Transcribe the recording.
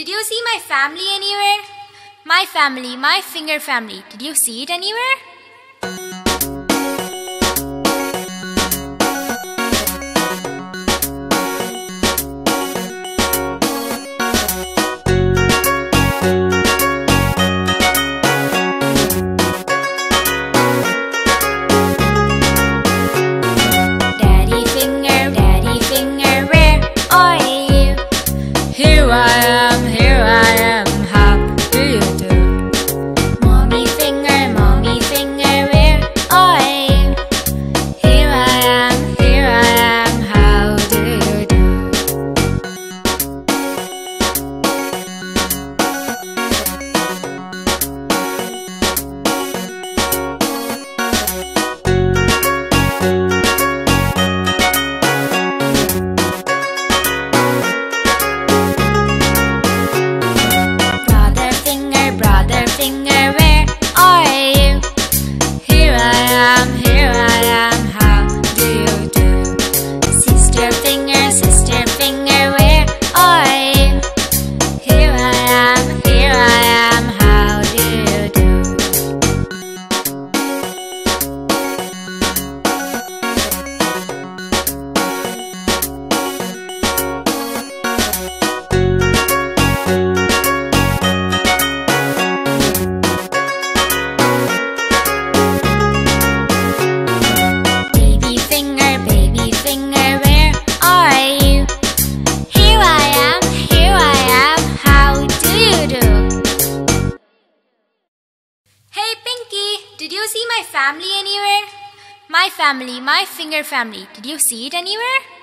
Did you see my family anywhere? My family, my finger family. Did you see it anywhere? Here I am, how do you do? Mommy finger, where are you? Here I am, how do you do? Did you see my family anywhere? My family, my finger family. Did you see it anywhere?